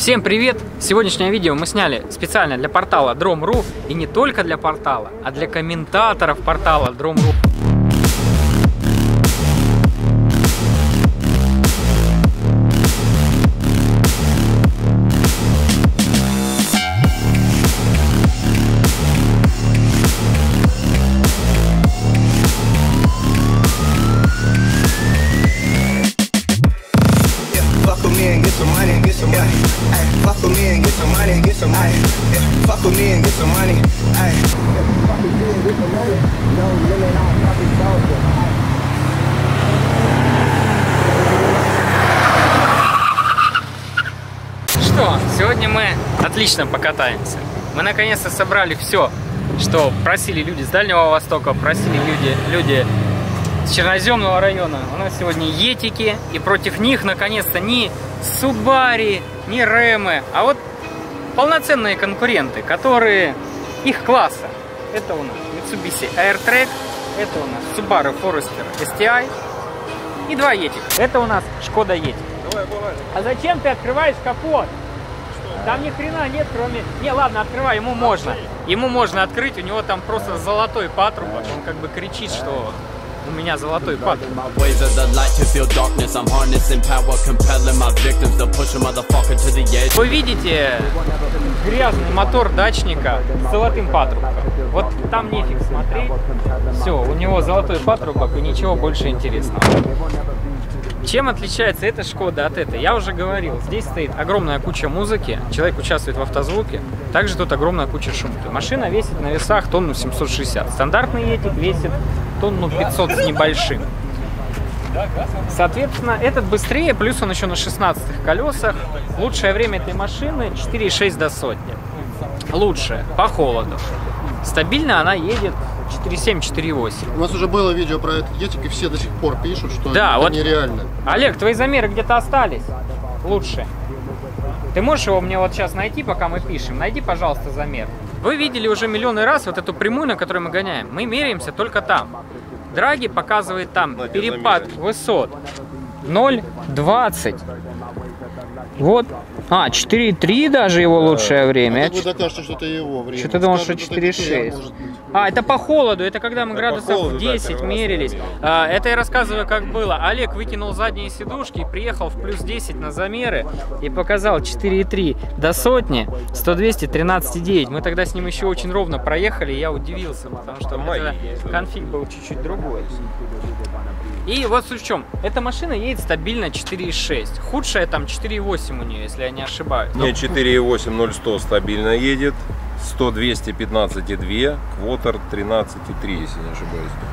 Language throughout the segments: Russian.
Всем привет! Сегодняшнее видео мы сняли специально для портала Drom.ru и не только для портала, а для комментаторов портала Drom.ru. Что, сегодня мы отлично покатаемся. Мы наконец-то собрали все, что просили люди с Дальнего Востока, просили люди с Черноземного района. У нас сегодня етики, и против них наконец-то ни Субари, ни Ремы, а вот полноценные конкуренты, которые их класса. Это у нас Mitsubishi Airtrek, это у нас Subaru Forester STI и два Yeti. Это у нас Škoda Yeti. Давай, давай. А зачем ты открываешь капот? Что? Там ни хрена нет, кроме... Не, ладно, открывай, ему можно. Ему можно открыть, у него там просто золотой патрубок. Он как бы кричит, что... У меня золотой пад. Вы видите грязный мотор дачника с золотым патрубком. Вот там нефиг смотреть. Все, у него золотой патрубок и ничего больше интересного. Чем отличается эта Шкода от этой? Я уже говорил, здесь стоит огромная куча музыки, человек участвует в автозвуке, также тут огромная куча шумки. Машина весит на весах тонну 760, стандартный Yeti весит тонну 500 с небольшим. Соответственно, этот быстрее, плюс он еще на 16-х колесах. Лучшее время этой машины 4,6 до сотни. Лучшее по холоду. Стабильно она едет 4,7-4,8. У нас уже было видео про этот Yeti, и все до сих пор пишут, что да, это вот нереально. Олег, твои замеры где-то остались? Лучше. Ты можешь его мне вот сейчас найти, пока мы пишем? Найди, пожалуйста, замер. Вы видели уже миллионы раз вот эту прямую, на которой мы гоняем. Мы меряемся только там. Драги показывает там перепад высот 0,20. Вот. А, 4,3 даже его лучшее время. Вы докажете, что это его время. Что ты думал, что 4,6? А, это по холоду, это когда мы градусов холоду, 10 да, мерились. Это я рассказываю, как было. Олег выкинул задние сидушки, приехал в плюс 10 на замеры и показал 4,3 до сотни, 100-200, 13,9. Мы тогда с ним еще очень ровно проехали, и я удивился, потому что у меня конфиг был чуть-чуть другой. И вот в чем, эта машина едет стабильно 4,6. Худшая там 4,8 у нее, если я не ошибаюсь. Не, 4,8 0100 стабильно едет. 100-215,2, квотер 13,3, если не ошибаюсь.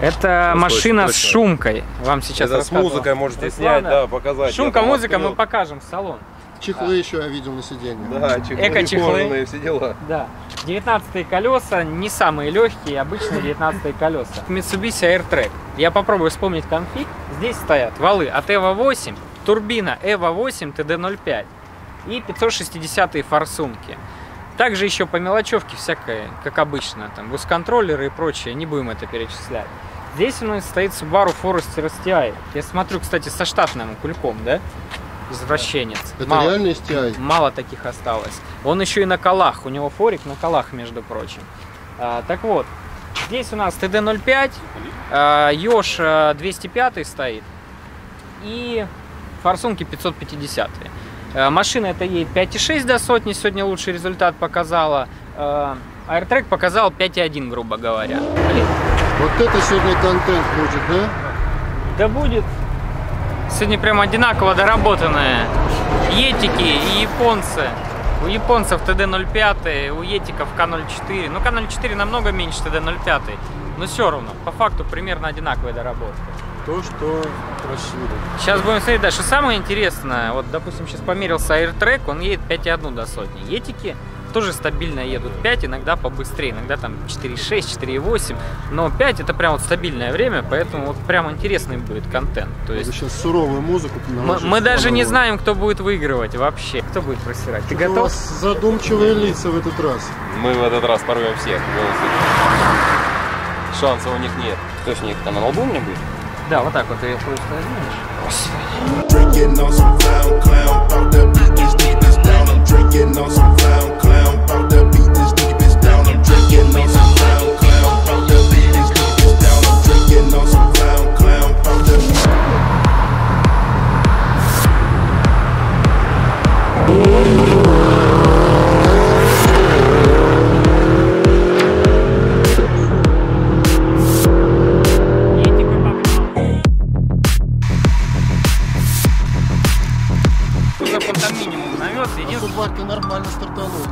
Это ну, машина точно. С шумкой. Вам сейчас это с музыкой можете Руслана, снять, да, показать. Шумка, музыка, мы покажем салон. Чехлы да. Еще я видел на сиденье. Да, чехлы, эко-чехлы. Все дела. Да. 19-е колеса, не самые легкие, обычные 19-е колеса. Mitsubishi Airtrek. Я попробую вспомнить конфиг. Здесь стоят валы от EVO8, турбина EVO8 TD05 и 560-е форсунки. Также еще по мелочевке всякое, как обычно, там бус-контроллеры и прочее, не будем это перечислять. Здесь у нас стоит Subaru Forester STI. Я смотрю, кстати, со штатным кульком, да? Извращенец. Это мало, реально STI? Мало таких осталось. Он еще и на колах, у него форик на колах, между прочим. Так вот, здесь у нас TD05, YOSH-205 стоит и форсунки 550. Машина это едет 5,6 до сотни, сегодня лучший результат показала. Airtrek показал 5,1, грубо говоря. Блин. Вот это сегодня контент будет, да? Да будет. Сегодня прям одинаково доработанные етики и японцы. У японцев TD05, у етиков K-04. Ну, K-04 намного меньше TD05, но все равно, по факту примерно одинаковые доработки. То, что просили. Сейчас будем смотреть дальше. Самое интересное, вот, допустим, сейчас померился Airtrek, он едет 5,1 до сотни. Етики тоже стабильно едут 5, иногда побыстрее, иногда там 4,6, 4,8, но 5 это прям вот стабильное время, поэтому вот прям интересный будет контент. То есть... Сейчас суровую музыку. Мы даже не знаем, кто будет выигрывать вообще. Кто будет просирать? Ты готов? У вас задумчивые лица в этот раз. Мы в этот раз порвем всех. Шансов у них нет. Кто с них там на лбу мне будет? Да, вот так вот ты ее просто возьмешь.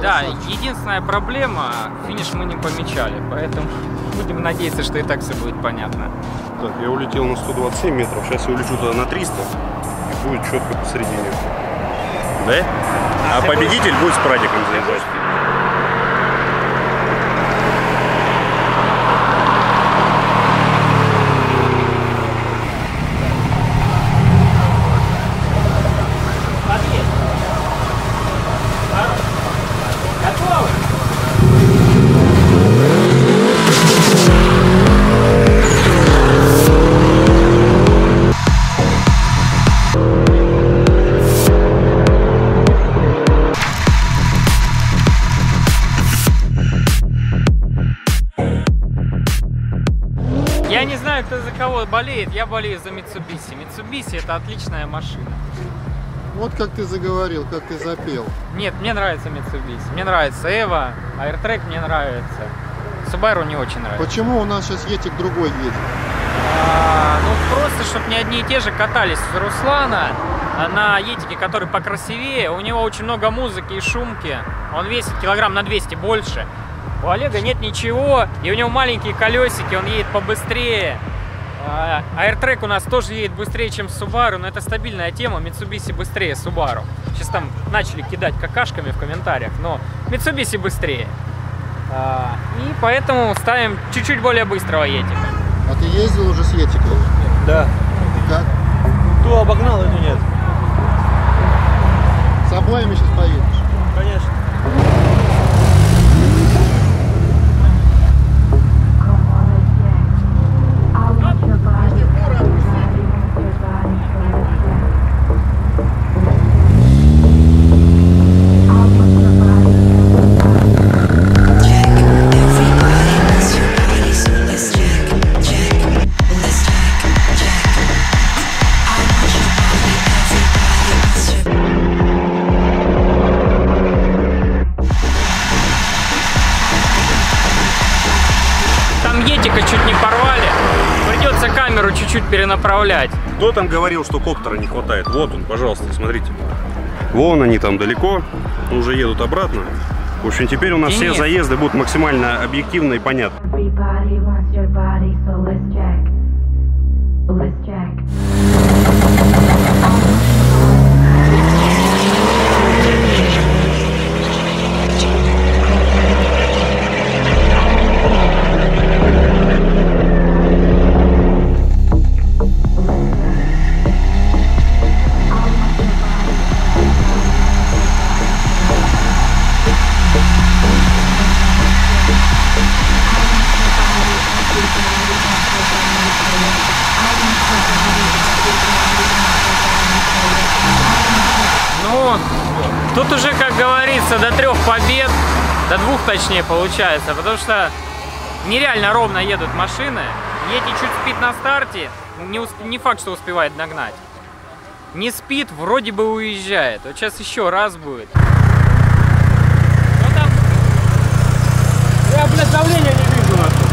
Да, единственная проблема, финиш мы не помечали, поэтому будем надеяться, что и так все будет понятно. Так, я улетел на 127 метров, сейчас я улечу туда на 300 и будет четко посередине. Да? А победитель будет с прадиком заезжать. Я не знаю, кто за кого болеет, я болею за Mitsubishi. Mitsubishi — это отличная машина. Вот как ты заговорил, как ты запел. Нет, мне нравится Mitsubishi. Мне нравится EVO, Airtrek мне нравится. Subaru не очень нравится. Почему у нас сейчас Yeti другой едет? Ну просто, чтобы не одни и те же катались. У Руслана на Yeti, который покрасивее, у него очень много музыки и шумки. Он весит килограмм на 200 больше. У Олега нет ничего, и у него маленькие колесики, он едет побыстрее. Airtrek у нас тоже едет быстрее, чем Subaru, но это стабильная тема, Mitsubishi быстрее Subaru. Сейчас там начали кидать какашками в комментариях, но Mitsubishi быстрее. И поэтому ставим чуть-чуть более быстрого Yeti. А ты ездил уже с Yeti? Да. И как? Ту обогнал или нет? С обоими сейчас поедешь? Конечно. Чуть не порвали, придется камеру чуть-чуть перенаправлять. Кто там говорил, что коптера не хватает? Вот он, пожалуйста, смотрите. Вон они там далеко, уже едут обратно. В общем, теперь у нас все заезды будут максимально объективны и понятны. Тут уже, как говорится, до трех побед, до двух точнее получается, потому что нереально ровно едут машины. Yeti чуть спит на старте, не факт, что успевает догнать. Не спит, вроде бы уезжает. Вот сейчас еще раз будет. Ну, там... Я, блядь, давления не вижу нахуй.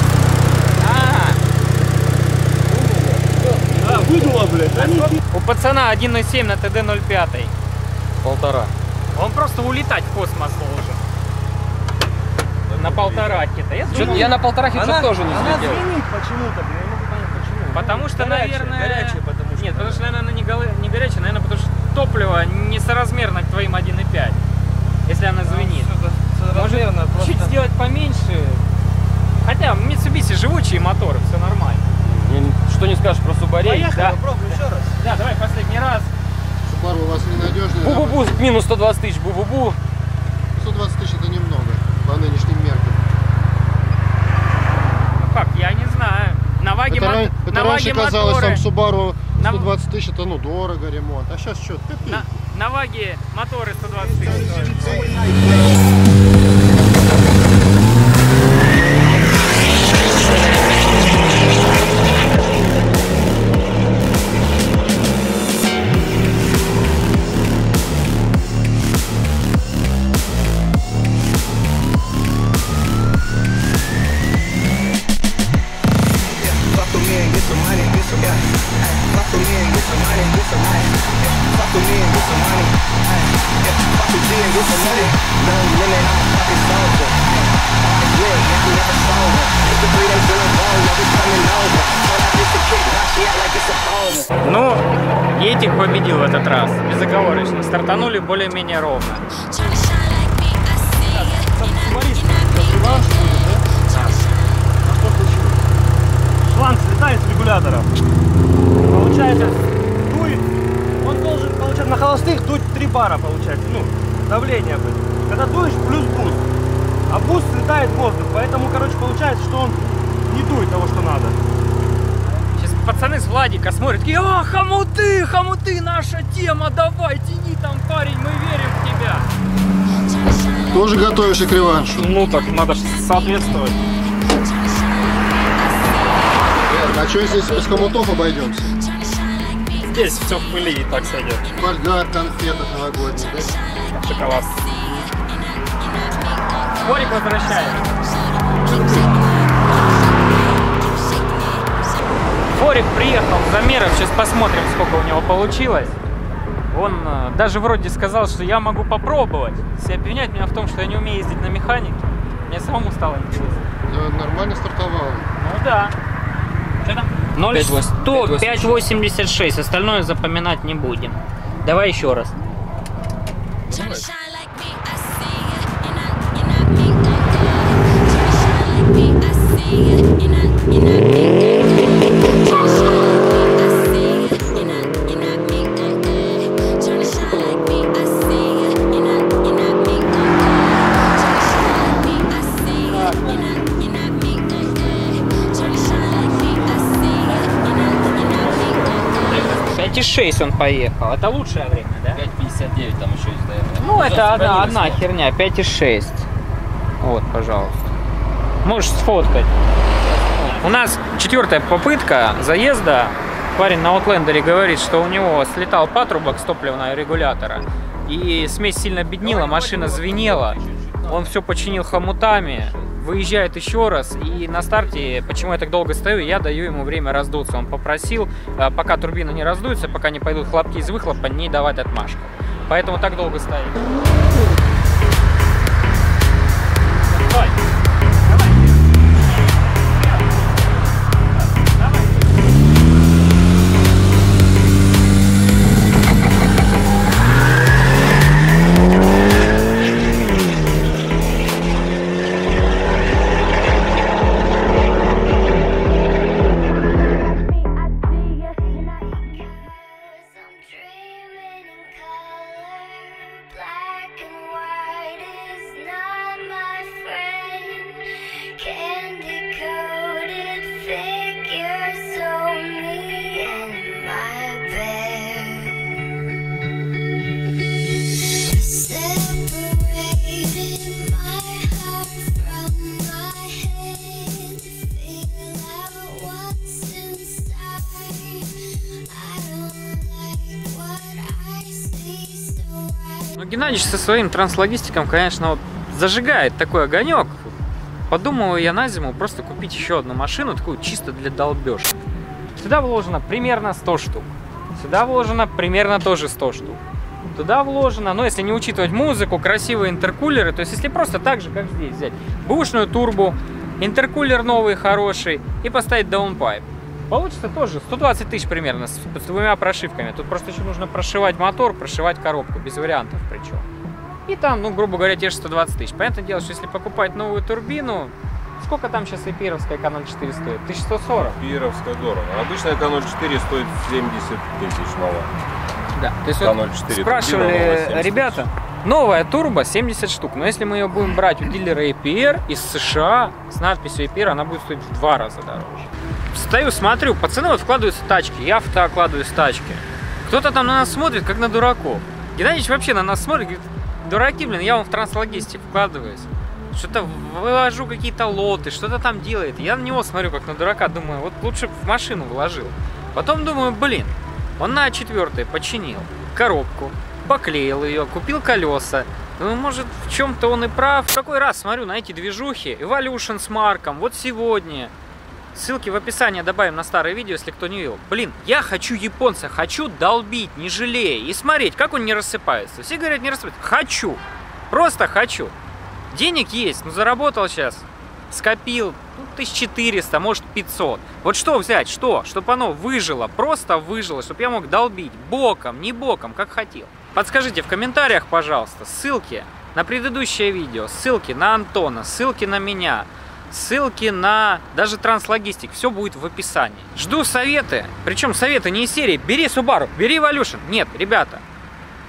А-а-а. Выдуло, блядь. У пацана 1.7 на TD05. Полтора. Он просто улетать в космос должен. На полтора хита. Я на полтора хита тоже не взлетел. Она звенит почему-то, я не могу понять почему. Потому что, наверное... Горячая, потому что... Нет, потому что, наверное, не горячая, наверное, потому что топливо несоразмерно к твоим 1.5, если она звенит. Может, чуть сделать поменьше. Хотя Mitsubishi живучие моторы, все нормально. Что не скажешь про Subaru. Поехали, попробуй еще раз. Да, давай последний раз. Subaru у вас ненадежный. Бу-бу-бу, минус 120 тысяч, бу-бу-бу. 120 тысяч — это немного, по нынешним меркам. Ну как, я не знаю. На ваге моторы... Это раньше казалось, там Subaru 120 тысяч — это ну дорого ремонт, а сейчас что, копейки. На ваге моторы 120 тысяч. Ну, Yeti победил в этот раз, безоговорочно. Стартанули более-менее ровно. Шланг слетает с регулятора. Получается, дует. Он должен, получается, на холостых дуть 3 бара, получается. Ну, давление будет. Когда дуешь, плюс буст. А буст слетает в воздух. Поэтому, короче, получается, что он не дует того, что надо. Сейчас пацаны с Владика смотрят. Такие, а, хомуты, хомуты, наша тема. Давай, тяни там, парень, мы верим в тебя. Тоже готовишься к реваншу? Ну так, надо соответствовать. А что, здесь без хомутов обойдемся? Здесь все в пыли и так сойдет. Польгар, конфетов новогодних, да? Шоколад. Борик возвращает. Борик приехал с замером, сейчас посмотрим, сколько у него получилось. Он даже вроде сказал, что я могу попробовать. Все обвиняют меня в том, что я не умею ездить на механике. Мне самому стало интересно. Да, нормально стартовал. Ну да. Что там? 0,100, 5,86. Остальное запоминать не будем. Давай еще раз. Давай. Он поехал, это лучшее время, да? 5,59 там еще есть, да? Ну, это одна херня, 5,6. Вот, пожалуйста. Можешь сфоткать. У нас 4-я попытка заезда. Парень на Outlander говорит, что у него слетал патрубок с топливного регулятора. И смесь сильно беднила, машина звенела. Он все починил хомутами. Выезжает еще раз, и на старте, почему я так долго стою, я даю ему время раздуться. Он попросил, пока турбина не раздуется, пока не пойдут хлопки из выхлопа, не давать отмашку. Поэтому так долго стоит. Давай. Геннадьевич со своим транслогистиком, конечно, вот зажигает такой огонек. Подумал я на зиму просто купить еще одну машину, такую чисто для долбежки. Сюда вложено примерно 100 штук. Сюда вложено примерно тоже 100 штук. Туда вложено, но если не учитывать музыку, красивые интеркулеры, то есть если просто так же, как здесь взять бушную турбу, интеркулер новый, хороший, и поставить даунпайп. Получится тоже 120 тысяч примерно с 2 прошивками. Тут просто еще нужно прошивать мотор, прошивать коробку, без вариантов причем. И там, ну, грубо говоря, те же 120 тысяч. Понятное дело, что если покупать новую турбину, сколько там сейчас EPR-овская KNOL-4 стоит? 1140. EPR-овская дорого. Обычная KNOL-4 стоит 70 тысяч новая. Да, то есть вот спрашивали ребята, новая турбо 70 штук, но если мы ее будем брать у дилера EPR из США с надписью EPR, она будет стоить в 2 раза дороже. Стою, смотрю, пацаны вот вкладываются в тачки, я в то вкладываюсь в тачки. Кто-то там на нас смотрит, как на дураков. Геннадьевич вообще на нас смотрит, говорит, дураки, блин, я вам в транслогистик вкладываюсь. Что-то вывожу какие-то лоты, что-то там делает. Я на него смотрю, как на дурака, думаю, вот лучше в машину вложил. Потом думаю, блин, он на А4 починил коробку, поклеил ее, купил колеса. Ну, может, в чем-то он и прав. В какой раз смотрю на эти движухи, Evolution с Марком, вот сегодня. Ссылки в описании добавим на старое видео, если кто не видел. Блин, я хочу японца, хочу долбить, не жалея, и смотреть, как он не рассыпается. Все говорят, не рассыпается. Хочу. Просто хочу. Денег есть, ну заработал сейчас, скопил, ну, 1400, может 500. Вот что взять, что? Чтобы оно выжило, просто выжило, чтобы я мог долбить боком, не боком, как хотел. Подскажите в комментариях, пожалуйста, ссылки на предыдущее видео, ссылки на Антона, ссылки на меня, ссылки на даже транслогистик, все будет в описании. Жду советы, причем советы не из серии «бери Subaru», «бери Evolution». Нет, ребята,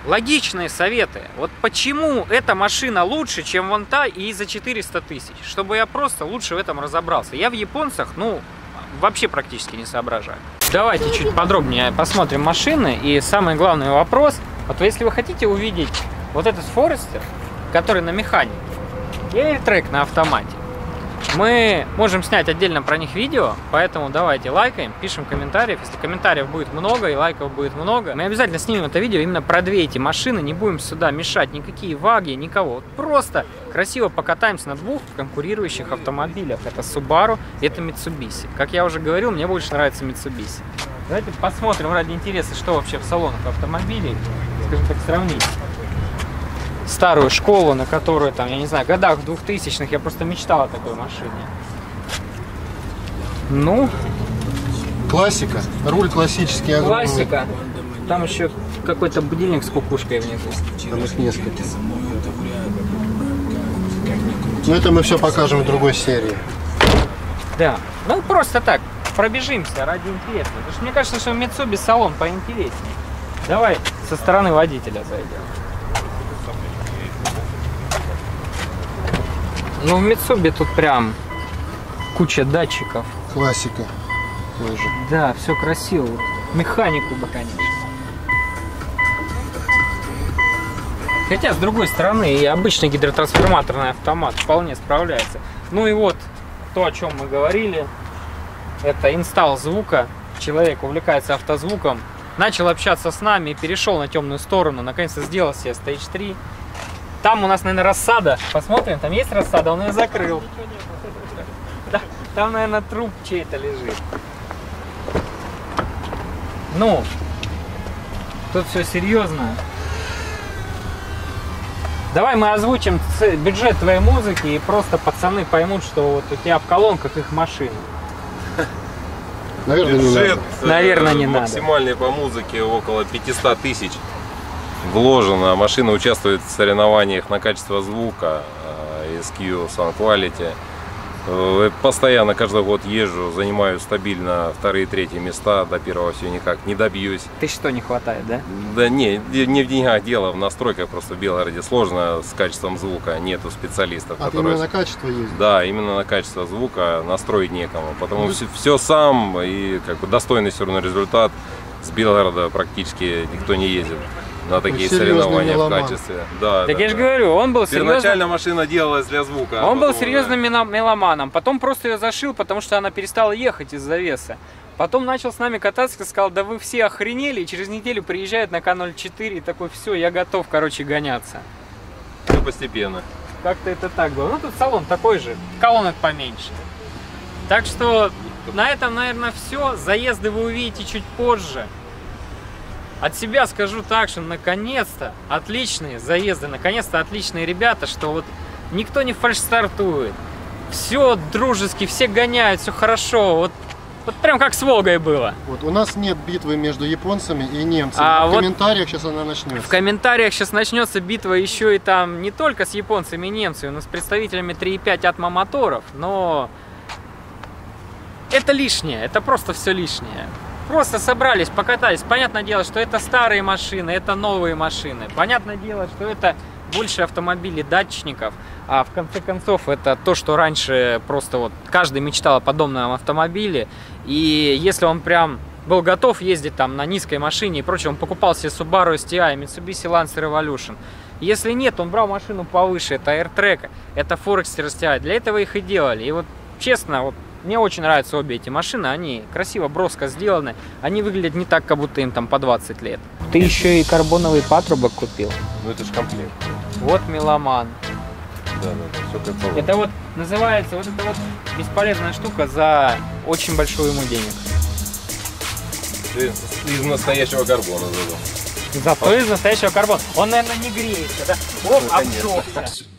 логичные советы. Вот почему эта машина лучше, чем вон та и за 400 тысяч, чтобы я просто лучше в этом разобрался. Я в японцах, ну, вообще практически не соображаю. Давайте чуть подробнее посмотрим машины. И самый главный вопрос, вот если вы хотите увидеть вот этот Forester, который на механике, и Airtrek на автомате, мы можем снять отдельно про них видео, поэтому давайте лайкаем, пишем комментариев. Если комментариев будет много и лайков будет много, мы обязательно снимем это видео именно про две эти машины. Не будем сюда мешать никакие ваги, никого. Вот просто красиво покатаемся на двух конкурирующих автомобилях. Это Subaru, это Mitsubishi. Как я уже говорил, мне больше нравится Mitsubishi. Давайте посмотрим ради интереса, что вообще в салонах автомобилей. Скажем так, сравнить старую школу, на которую, там, я не знаю, в годах 2000-х я просто мечтал о такой машине. Ну, классика, руль классический, огромный. Классика. Там еще какой-то будильник с кукушкой внизу. Там их несколько. Ну, это мы все покажем в другой серии. Да, ну просто так, пробежимся ради интереса. Потому что мне кажется, что в Mitsubishi салон поинтереснее. Давай со стороны водителя зайдем. Ну, в Митсуби тут прям куча датчиков. Классика. Тоже. Да, все красиво. Механику бы, конечно. Хотя, с другой стороны, и обычный гидротрансформаторный автомат вполне справляется. Ну и вот то, о чем мы говорили. Это инсталл звука. Человек увлекается автозвуком. Начал общаться с нами, перешел на темную сторону. Наконец-то сделал себе Stage 3. Там у нас, наверное, рассада. Посмотрим, там есть рассада, он ее закрыл. Там, наверное, труп чей-то лежит. Ну, тут все серьезно. Давай мы озвучим бюджет твоей музыки, и просто пацаны поймут, что вот у тебя в колонках их машина. Наверное, бюджет, наверное, не надо. Максимальный по музыке около 500 тысяч. Вложено. Машина участвует в соревнованиях на качество звука, SQ, Sound Quality. Постоянно, каждый год езжу, занимаю стабильно 2-3 места, до первого все никак не добьюсь. Ты что, не хватает, да? Да не в деньгах дело, в настройках просто в Белгороде сложно с качеством звука, нету специалистов. А которые... именно на качество ездят? Да, именно на качество звука настроить некому, потому что все сам, и как бы достойный все равно результат. С Белгорода практически никто не ездит на такие соревнования в качестве. Да, так да, я же говорю, он был серьезным... Первоначально машина делалась для звука. Он был серьезным меломаном, потом просто ее зашил, потому что она перестала ехать из-за веса. Потом начал с нами кататься, сказал, да вы все охренели, и через неделю приезжает на К-04 и такой, все, я готов, короче, гоняться. Все постепенно. Как-то это так было. Ну, тут салон такой же, колонок поменьше. Так что на этом, наверное, все. Заезды вы увидите чуть позже. От себя скажу так, что наконец-то отличные заезды, наконец-то отличные ребята, что вот никто не фальш-стартует. Все дружески, все гоняют, все хорошо. Вот прям как с Волгой было. Вот у нас нет битвы между японцами и немцами. А в комментариях сейчас она начнется. В комментариях сейчас начнется битва еще и там не только с японцами и немцами, но с представителями 3.5 атмомоторов. Но это лишнее, это просто все лишнее. Просто собрались, покатались. Понятное дело, что это старые машины, это новые машины. Понятное дело, что это больше автомобилей датчиков. А в конце концов, это то, что раньше просто вот каждый мечтал о подобном автомобиле. И если он прям был готов ездить там на низкой машине и прочее, он покупал себе Subaru STI, Mitsubishi Lancer Evolution. Если нет, он брал машину повыше. Это Airtrek, это Forester STI. Для этого их и делали. И вот честно, вот мне очень нравятся обе эти машины, они красиво, броско сделаны, они выглядят не так, как будто им там по 20 лет. Ты еще и карбоновый патрубок купил. Ну это же комплект. Вот меломан. Да, все как. Это вот называется, вот это вот бесполезная штука за очень большую ему денег. Ты из настоящего карбона задал. Зато из настоящего карбона. Он, наверное, не греется, да? Оп, обжегся.